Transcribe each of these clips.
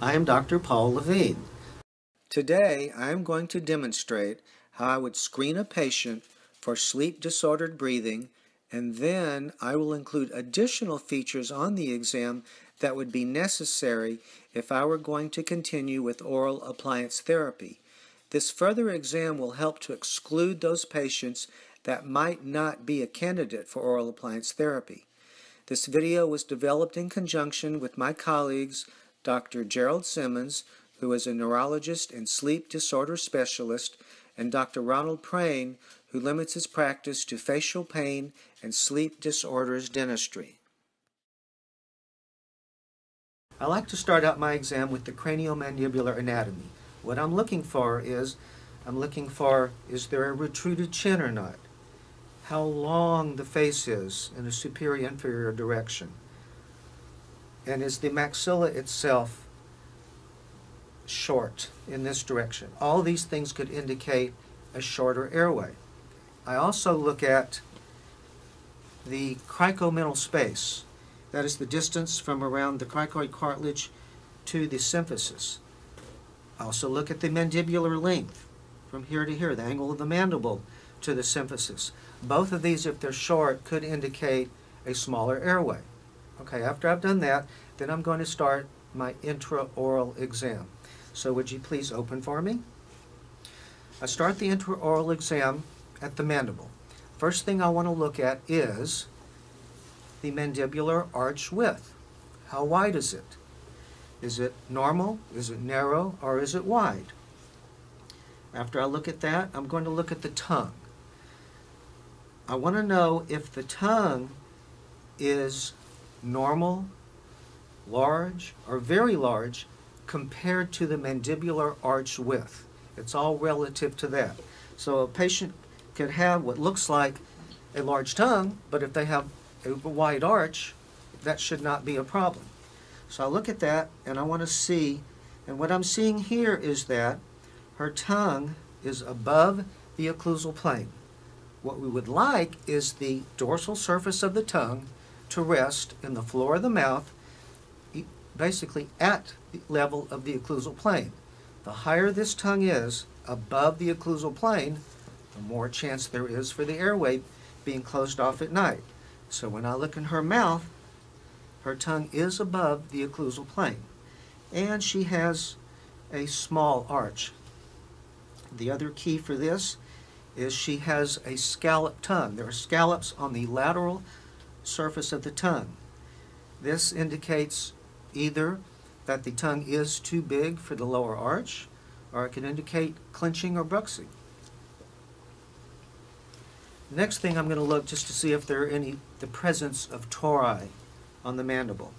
I am Dr. Paul Levine. Today, I am going to demonstrate how I would screen a patient for sleep-disordered breathing, and then I will include additional features on the exam that would be necessary if I were going to continue with oral appliance therapy. This further exam will help to exclude those patients that might not be a candidate for oral appliance therapy. This video was developed in conjunction with my colleagues, Dr. Gerald Simmons, who is a neurologist and sleep disorder specialist, and Dr. Ronald Prain, who limits his practice to facial pain and sleep disorders dentistry. I like to start out my exam with the craniomandibular anatomy. What I'm looking for is, is there a retruded chin or not? How long the face is in a superior-inferior direction? And is the maxilla itself short in this direction? All these things could indicate a shorter airway. I also look at the cricomental space. That is the distance from around the cricoid cartilage to the symphysis. I also look at the mandibular length from here to here, the angle of the mandible to the symphysis. Both of these, if they're short, could indicate a smaller airway. Okay, after I've done that, then I'm going to start my intraoral exam. So would you please open for me? I start the intraoral exam at the mandible. First thing I want to look at is the mandibular arch width. How wide is it? Is it normal? Is it narrow? Or is it wide? After I look at that, I'm going to look at the tongue. I want to know if the tongue is normal, large, or very large compared to the mandibular arch width. It's all relative to that. So a patient could have what looks like a large tongue, but if they have a wide arch, that should not be a problem. So I look at that and I want to see, and what I'm seeing here is that her tongue is above the occlusal plane. What we would like is the dorsal surface of the tongue to rest in the floor of the mouth, basically at the level of the occlusal plane. The higher this tongue is above the occlusal plane, the more chance there is for the airway being closed off at night. So when I look in her mouth, her tongue is above the occlusal plane, and she has a small arch. The other key for this is she has a scalloped tongue. There are scallops on the lateral surface of the tongue. This indicates either that the tongue is too big for the lower arch, or it can indicate clenching or bruxing. Next thing I'm going to look just to see if there are any, the presence of tori on the mandible.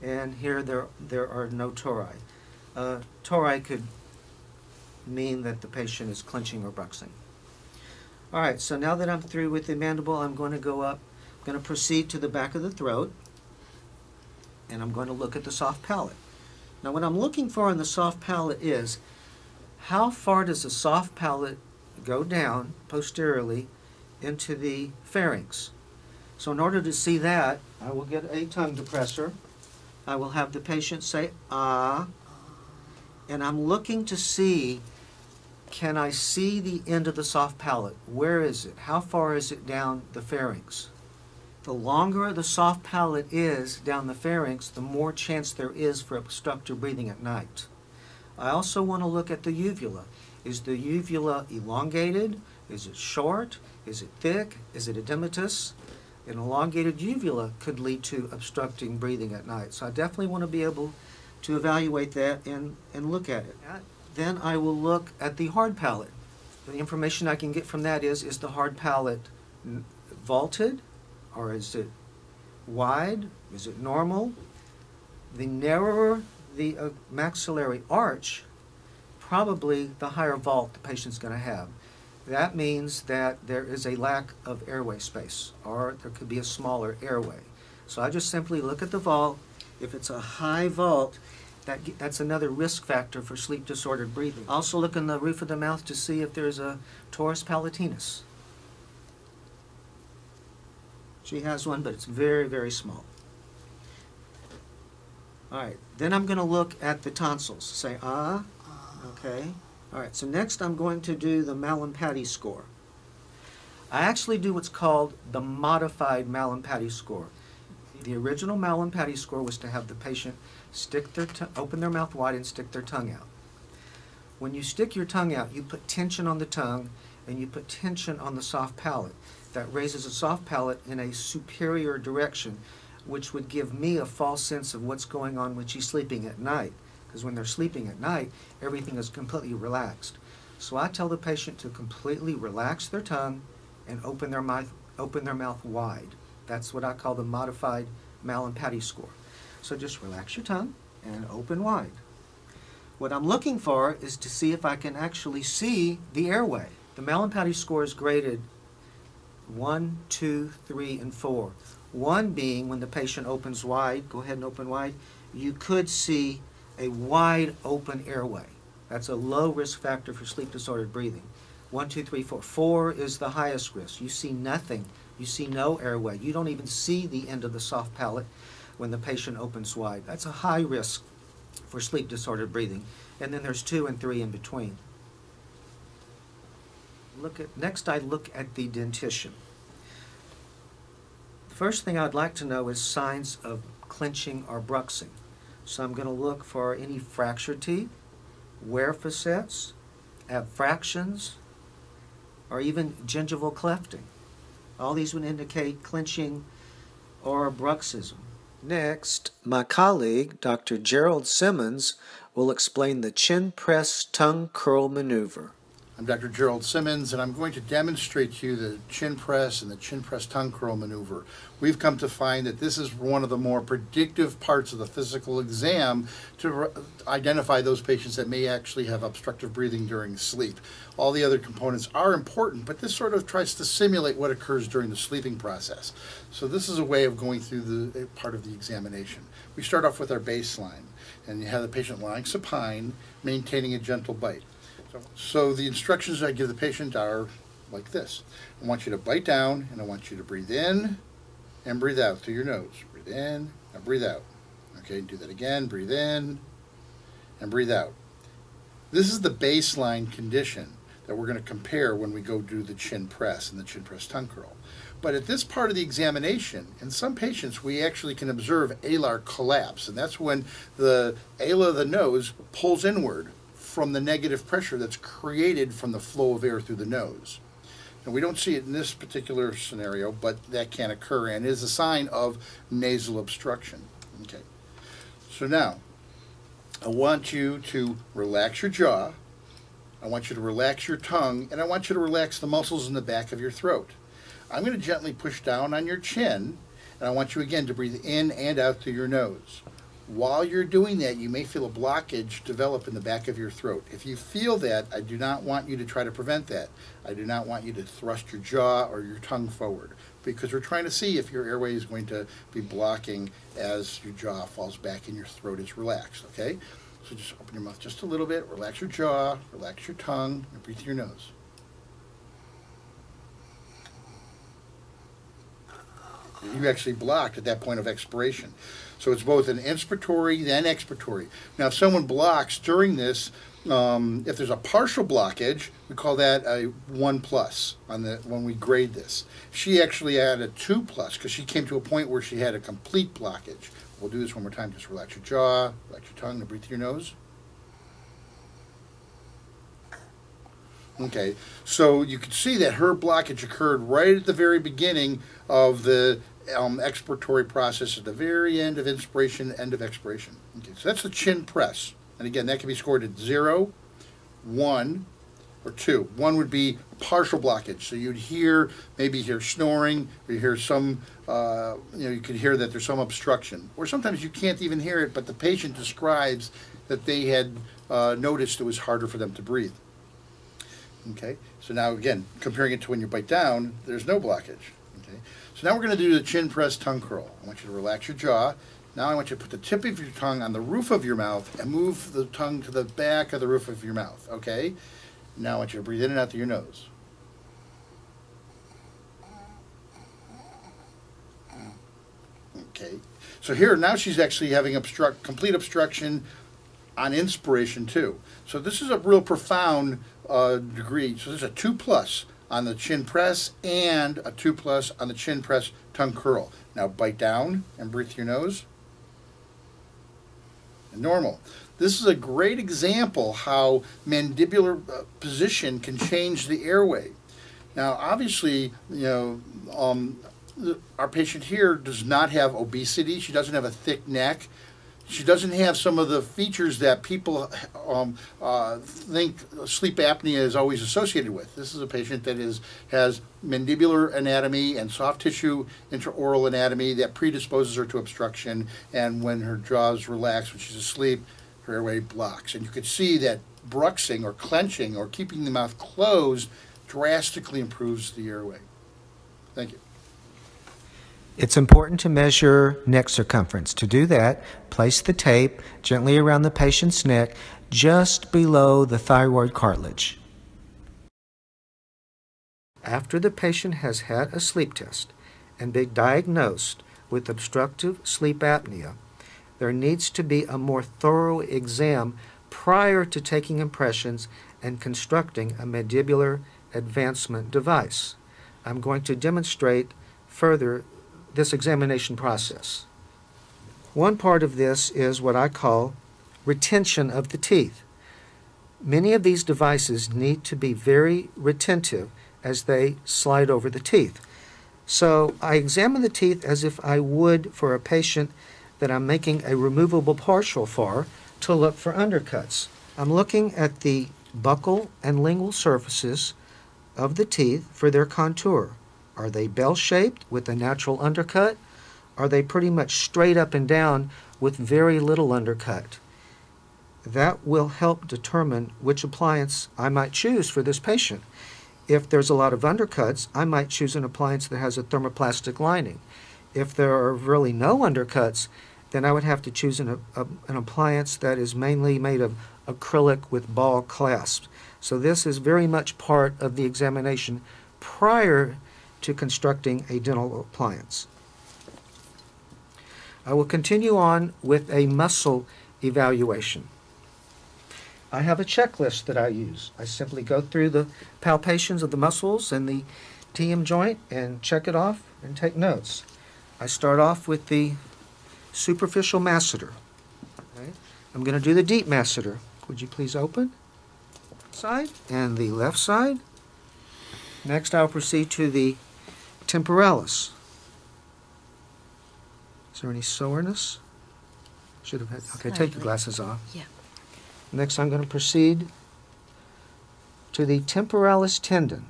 And here there are no tori. Tori could mean that the patient is clenching or bruxing. All right, so now that I'm through with the mandible, I'm going to go up, I'm going to proceed to the back of the throat, and I'm going to look at the soft palate. Now what I'm looking for in the soft palate is, how far does the soft palate go down posteriorly into the pharynx? So in order to see that, I will get a tongue depressor. I will have the patient say, ah, and I'm looking to see, can I see the end of the soft palate? Where is it? How far is it down the pharynx? The longer the soft palate is down the pharynx, the more chance there is for obstructive breathing at night. I also want to look at the uvula. Is the uvula elongated? Is it short? Is it thick? Is it edematous? An elongated uvula could lead to obstructing breathing at night. So I definitely want to be able to evaluate that and look at it. Then I will look at the hard palate. The information I can get from that is the hard palate vaulted, or is it wide? Is it normal? The narrower the maxillary arch, probably the higher vault the patient's going to have. That means that there is a lack of airway space, or there could be a smaller airway. So I just simply look at the vault. If it's a high vault, that's another risk factor for sleep-disordered breathing. Also look in the roof of the mouth to see if there's a torus palatinus. She has one, but it's very, very small. All right, then I'm going to look at the tonsils. Say, ah, okay. All right, so next I'm going to do the Mallampati score. I actually do what's called the modified Mallampati score. The original Mallampati score was to have the patient stick their open their mouth wide and stick their tongue out. When you stick your tongue out, you put tension on the tongue and you put tension on the soft palate. That raises the soft palate in a superior direction, which would give me a false sense of what's going on when she's sleeping at night. Because when they're sleeping at night, everything is completely relaxed. So I tell the patient to completely relax their tongue and open their mouth wide. That's what I call the modified Mallampati score. So just relax your tongue and open wide. What I'm looking for is to see if I can actually see the airway. The Mallampati score is graded 1, 2, 3, and 4. 1 being when the patient opens wide, go ahead and open wide, you could see a wide open airway. That's a low risk factor for sleep disordered breathing. 1, 2, 3, 4. 4 is the highest risk. You see nothing. You see no airway. You don't even see the end of the soft palate when the patient opens wide. That's a high risk for sleep disordered breathing. And then there's 2 and 3 in between. Next I look at the dentition. The first thing I'd like to know is signs of clenching or bruxing. So I'm going to look for any fractured teeth, wear facets, abfractions, or even gingival clefting. All these would indicate clenching or bruxism. Next, my colleague, Dr. Gerald Simmons, will explain the chin press tongue curl maneuver. I'm Dr. Gerald Simmons, and I'm going to demonstrate to you the chin press and the chin press tongue curl maneuver. We've come to find that this is one of the more predictive parts of the physical exam to identify those patients that may actually have obstructive breathing during sleep. All the other components are important, but this sort of tries to simulate what occurs during the sleeping process. So this is a way of going through the part of the examination. We start off with our baseline, and you have the patient lying supine, maintaining a gentle bite. So the instructions I give the patient are like this. I want you to bite down, and I want you to breathe in and breathe out through your nose. Breathe in and breathe out. Okay, do that again. Breathe in and breathe out. This is the baseline condition that we're going to compare when we go do the chin press and the chin press tongue curl. But at this part of the examination, in some patients, we actually can observe alar collapse, and that's when the ala of the nose pulls inward from the negative pressure that's created from the flow of air through the nose. Now, we don't see it in this particular scenario, but that can occur and is a sign of nasal obstruction. Okay. So now, I want you to relax your jaw, I want you to relax your tongue, and I want you to relax the muscles in the back of your throat. I'm going to gently push down on your chin, and I want you again to breathe in and out through your nose. While you're doing that, you may feel a blockage develop in the back of your throat. If you feel that, I do not want you to try to prevent that. I do not want you to thrust your jaw or your tongue forward, because we're trying to see if your airway is going to be blocking as your jaw falls back and your throat is relaxed, okay? So just open your mouth just a little bit, relax your jaw, relax your tongue, and breathe through your nose. You actually blocked at that point of expiration. So it's both an inspiratory and expiratory. Now, if someone blocks during this, if there's a partial blockage, we call that a 1+ on the, when we grade this. She actually had a 2+ because she came to a point where she had a complete blockage. We'll do this one more time. Just relax your jaw, relax your tongue, and breathe through your nose. Okay, so you can see that her blockage occurred right at the very beginning of the expiratory process, at the very end of inspiration, end of expiration. Okay, so that's the chin press. And again, that can be scored at 0, 1, or 2. 1 would be partial blockage. So you'd hear, maybe hear snoring, or you hear some, you could hear that there's some obstruction. Or sometimes you can't even hear it, but the patient describes that they had noticed it was harder for them to breathe. Okay, so now again, comparing it to when you bite down, there's no blockage. Okay, so now we're going to do the chin press tongue curl. I want you to relax your jaw. Now I want you to put the tip of your tongue on the roof of your mouth and move the tongue to the back of the roof of your mouth. Okay, now I want you to breathe in and out through your nose. Okay, So here, now she's actually having complete obstruction on inspiration too. So this is a real profound degree. So there's a 2+ on the chin press and a 2+ on the chin press tongue curl. Now bite down and breathe through your nose. Normal. This is a great example how mandibular position can change the airway. Now obviously, you know, our patient here does not have obesity. She doesn't have a thick neck. She doesn't have some of the features that people think sleep apnea is always associated with. This is a patient that has mandibular anatomy and soft tissue intraoral anatomy that predisposes her to obstruction. And when her jaws relax when she's asleep, her airway blocks. And you could see that bruxing or clenching or keeping the mouth closed drastically improves the airway. Thank you. It's important to measure neck circumference. To do that, place the tape gently around the patient's neck just below the thyroid cartilage. After the patient has had a sleep test and been diagnosed with obstructive sleep apnea, there needs to be a more thorough exam prior to taking impressions and constructing a mandibular advancement device. I'm going to demonstrate further this examination process. One part of this is what I call retention of the teeth. Many of these devices need to be very retentive as they slide over the teeth. So I examine the teeth as if I would for a patient that I'm making a removable partial for to look for undercuts. I'm looking at the buccal and lingual surfaces of the teeth for their contour. Are they bell-shaped with a natural undercut? Are they pretty much straight up and down with very little undercut? That will help determine which appliance I might choose for this patient. If there's a lot of undercuts, I might choose an appliance that has a thermoplastic lining. If there are really no undercuts, then I would have to choose an appliance that is mainly made of acrylic with ball clasps. So this is very much part of the examination prior to constructing a dental appliance. I will continue on with a muscle evaluation. I have a checklist that I use. I simply go through the palpations of the muscles and the TM joint and check it off and take notes. I start off with the superficial masseter. Okay. I'm going to do the deep masseter. Would you please open? Side and the left side. Next, I'll proceed to the temporalis. Is there any soreness? Should have had. Okay, take your glasses off. Yeah. Next, I'm going to proceed to the temporalis tendon.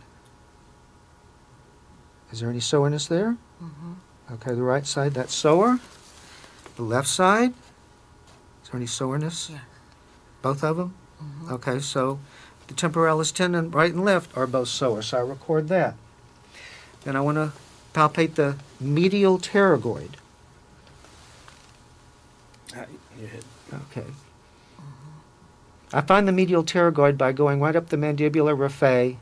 Is there any soreness there? Mm-hmm. Okay, the right side, that's sore. The left side, is there any soreness? Yeah. Both of them? Mm-hmm. Okay, so the temporalis tendon, right and left, are both sore, so I record that. Then I want to palpate the medial pterygoid. Okay. I find the medial pterygoid by going right up the mandibular raphe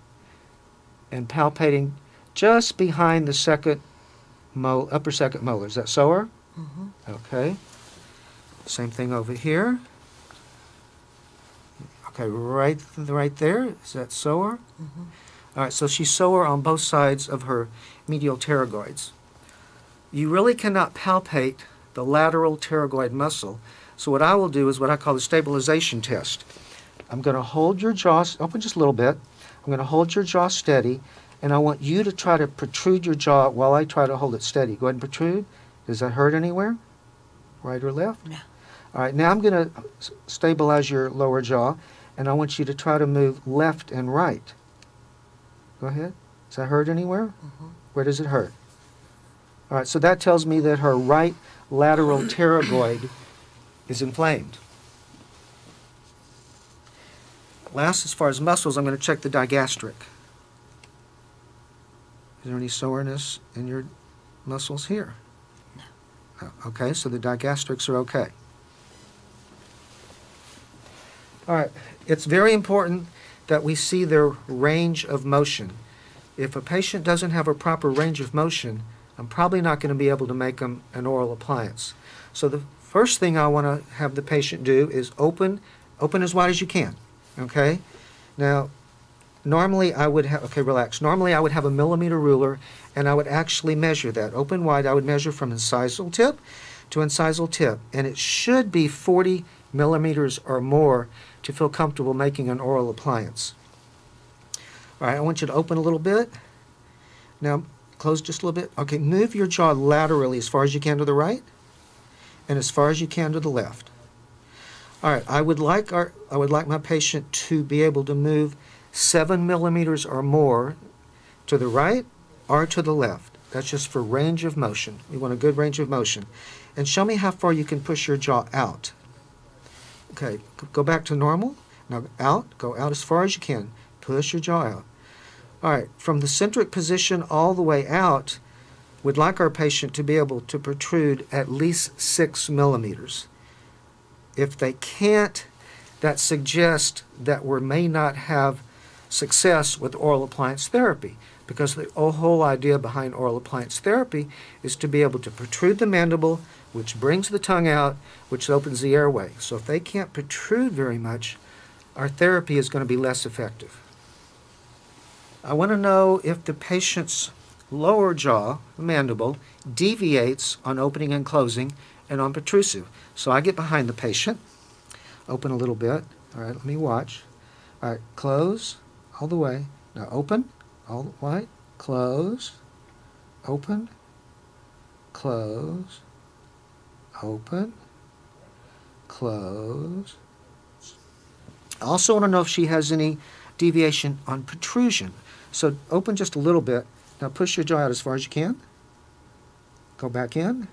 and palpating just behind the upper second molar. Is that sore? Mm-hmm. Okay. Same thing over here. Okay, right there, is that sore? Mm-hmm. All right, so she's sore on both sides of her medial pterygoids. You really cannot palpate the lateral pterygoid muscle, so what I will do is what I call the stabilization test. I'm going to hold your jaw, open just a little bit, I'm going to hold your jaw steady, and I want you to try to protrude your jaw while I try to hold it steady. Go ahead and protrude. Does that hurt anywhere? Right or left? No. All right, now I'm going to stabilize your lower jaw. And I want you to try to move left and right. Go ahead. Does that hurt anywhere? Mm-hmm. Where does it hurt? All right, so that tells me that her right lateral pterygoid is inflamed. Last, as far as muscles, I'm going to check the digastric. Is there any soreness in your muscles here? No. Oh, okay, so the digastrics are okay. All right, it's very important that we see their range of motion. If a patient doesn't have a proper range of motion, I'm probably not going to be able to make them an oral appliance. So the first thing I want to have the patient do is open as wide as you can, okay? Now, normally I would have, okay, relax. Normally I would have a millimeter ruler and I would actually measure that. Open wide, I would measure from incisal tip to incisal tip, and it should be 40 millimeters or more to feel comfortable making an oral appliance. All right, I want you to open a little bit. Now, close just a little bit. Okay, move your jaw laterally as far as you can to the right and as far as you can to the left. All right, I would like my patient to be able to move 7 millimeters or more to the right or to the left. That's just for range of motion. We want a good range of motion. And show me how far you can push your jaw out. Okay, go back to normal. Now out, go out as far as you can. Push your jaw out. All right, from the centric position all the way out, we'd like our patient to be able to protrude at least 6 millimeters. If they can't, that suggests that we may not have success with oral appliance therapy, because the whole idea behind oral appliance therapy is to be able to protrude the mandible, which brings the tongue out, which opens the airway. So if they can't protrude very much, our therapy is going to be less effective. I want to know if the patient's lower jaw, the mandible, deviates on opening and closing and on protrusive. So I get behind the patient, open a little bit. All right, let me watch. All right, close all the way. Now open, all wide, close, open, close, open, close. I also want to know if she has any deviation on protrusion. So open just a little bit. Now push your jaw out as far as you can. Go back in.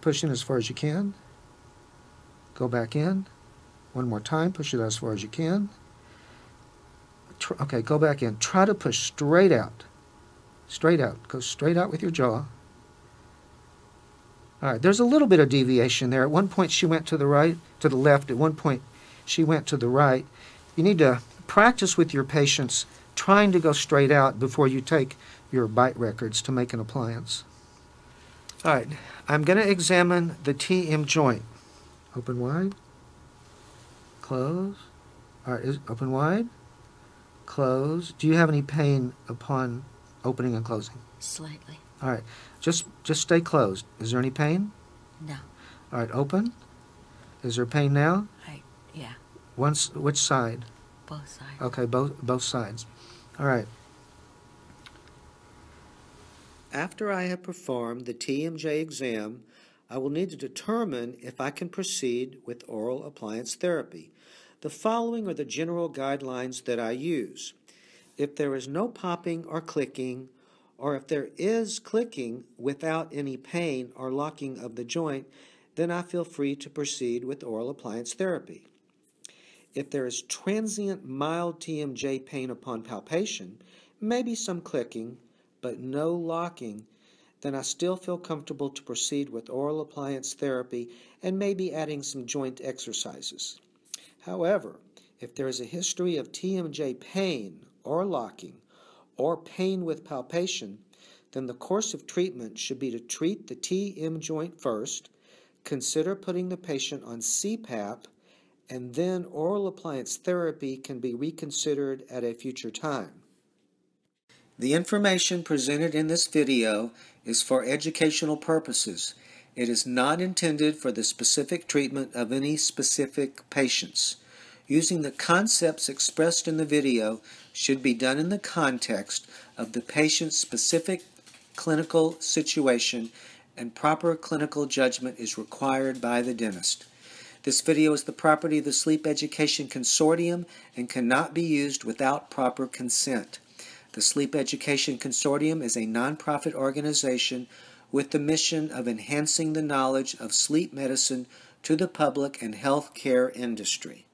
Push in as far as you can. Go back in. One more time. Push it out as far as you can. Okay, go back in. Try to push straight out. Straight out. Go straight out with your jaw. All right, there's a little bit of deviation there. At one point she went to the right, to the left. At one point she went to the right. You need to practice with your patients trying to go straight out before you take your bite records to make an appliance. All right, I'm going to examine the TM joint. Open wide, close. All right, open wide, close. Do you have any pain upon opening and closing? Slightly. All right, just stay closed. Is there any pain? No. All right, open. Is there pain now? Yeah. Which side? Both sides. Okay, both sides. All right. After I have performed the TMJ exam, I will need to determine if I can proceed with oral appliance therapy. The following are the general guidelines that I use. If there is no popping or clicking, or if there is clicking without any pain or locking of the joint, then I feel free to proceed with oral appliance therapy. If there is transient mild TMJ pain upon palpation, maybe some clicking, but no locking, then I still feel comfortable to proceed with oral appliance therapy and maybe adding some joint exercises. However, if there is a history of TMJ pain or locking or pain with palpation, then the course of treatment should be to treat the TM joint first, consider putting the patient on CPAP, and then oral appliance therapy can be reconsidered at a future time. The information presented in this video is for educational purposes. It is not intended for the specific treatment of any specific patients. Using the concepts expressed in the video should be done in the context of the patient's specific clinical situation, and proper clinical judgment is required by the dentist. This video is the property of the Sleep Education Consortium and cannot be used without proper consent. The Sleep Education Consortium is a nonprofit organization with the mission of enhancing the knowledge of sleep medicine to the public and healthcare industry.